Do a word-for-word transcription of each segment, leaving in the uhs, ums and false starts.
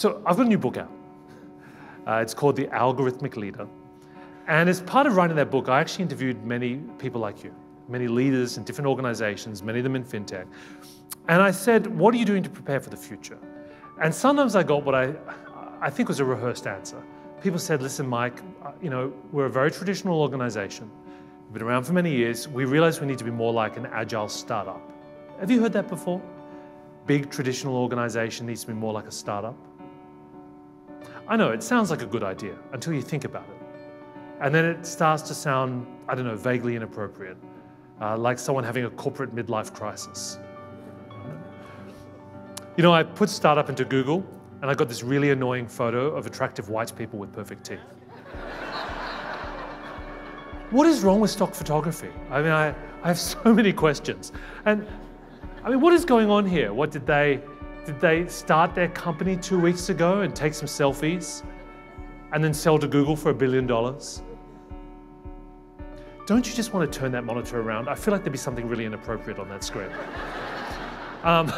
So I've got a new book out. Uh, it's called The Algorithmic Leader. And as part of writing that book, I actually interviewed many people like you, many leaders in different organizations, many of them in fintech. And I said, what are you doing to prepare for the future? And sometimes I got what I, I think was a rehearsed answer. People said, listen, Mike, you know, we're a very traditional organization. We've been around for many years. We realize we need to be more like an agile startup. Have you heard that before? Big traditional organization needs to be more like a startup. I know, it sounds like a good idea until you think about it. And then it starts to sound, I don't know, vaguely inappropriate, uh, like someone having a corporate midlife crisis. You know, I put startup into Google, and I got this really annoying photo of attractive white people with perfect teeth. What is wrong with stock photography? I mean, I, I have so many questions. And I mean, what is going on here? What did they, did they start their company two weeks ago and take some selfies and then sell to Google for a billion dollars? Don't you just want to turn that monitor around? I feel like there'd be something really inappropriate on that screen. Um,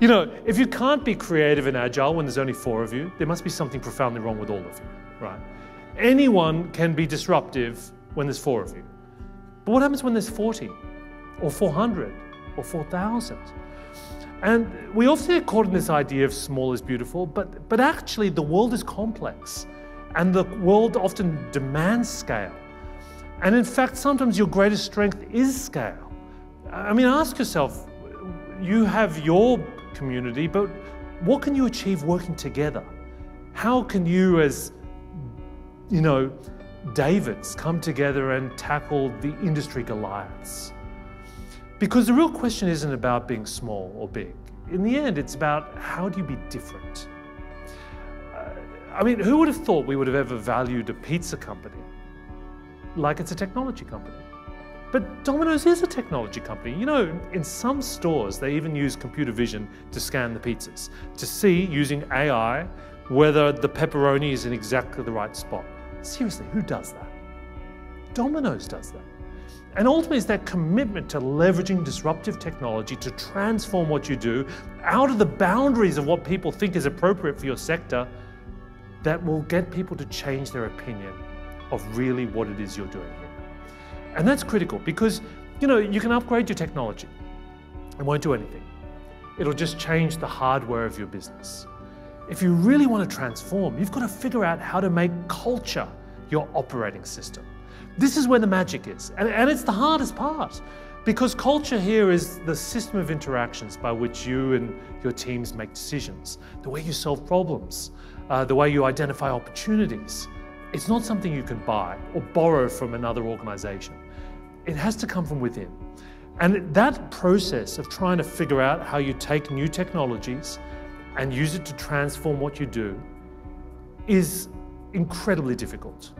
you know, if you can't be creative and agile when there's only four of you, there must be something profoundly wrong with all of you, right? Anyone can be disruptive when there's four of you. But what happens when there's forty, or four hundred, or four thousand? And we often get caught in this idea of small is beautiful, but, but actually the world is complex, and the world often demands scale. And in fact, sometimes your greatest strength is scale. I mean, ask yourself, you have your community, but what can you achieve working together? How can you, as you know, Davids, come together and tackle the industry Goliaths? Because the real question isn't about being small or big. In the end, it's about how do you be different? Uh, I mean, who would have thought we would have ever valued a pizza company like it's a technology company? But Domino's is a technology company. You know, in some stores, they even use computer vision to scan the pizzas, to see, using A I, whether the pepperoni is in exactly the right spot. Seriously, who does that? Domino's does that. And ultimately, it's that commitment to leveraging disruptive technology to transform what you do out of the boundaries of what people think is appropriate for your sector that will get people to change their opinion of really what it is you're doing here. And that's critical because, you know, you can upgrade your technology. It won't do anything. It'll just change the hardware of your business. If you really want to transform, you've got to figure out how to make culture your operating system. This is where the magic is. And, and it's the hardest part because culture here is the system of interactions by which you and your teams make decisions, the way you solve problems, uh, the way you identify opportunities. It's not something you can buy or borrow from another organization. It has to come from within. And that process of trying to figure out how you take new technologies and use it to transform what you do is incredibly difficult.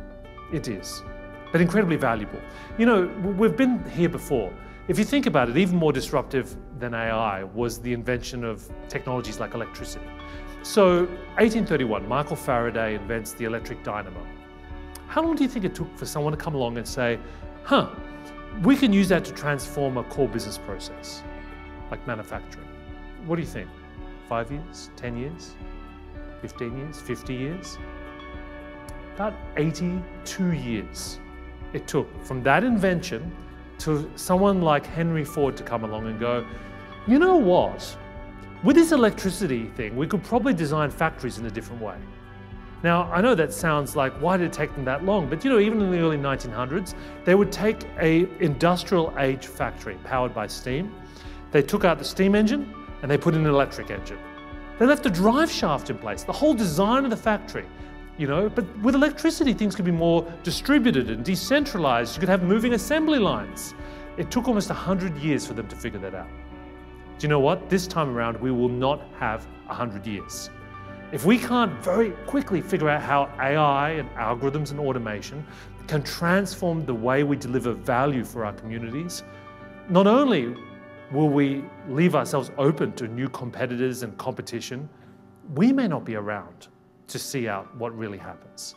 It is, but incredibly valuable. You know, we've been here before. If you think about it, even more disruptive than A I was the invention of technologies like electricity. So eighteen thirty-one, Michael Faraday invents the electric dynamo. How long do you think it took for someone to come along and say, huh, we can use that to transform a core business process, like manufacturing? What do you think? Five years, ten years, fifteen years, fifty years? About eighty-two years it took from that invention to someone like Henry Ford to come along and go, you know what? With this electricity thing, we could probably design factories in a different way. Now, I know that sounds like, why did it take them that long? But you know, even in the early nineteen hundreds, they would take a industrial age factory powered by steam. They took out the steam engine and they put in an electric engine. They left the drive shaft in place, the whole design of the factory, you know, but with electricity, things could be more distributed and decentralized. You could have moving assembly lines. It took almost one hundred years for them to figure that out. Do you know what? This time around, we will not have one hundred years. If we can't very quickly figure out how A I and algorithms and automation can transform the way we deliver value for our communities, not only will we leave ourselves open to new competitors and competition, we may not be around to see out what really happens.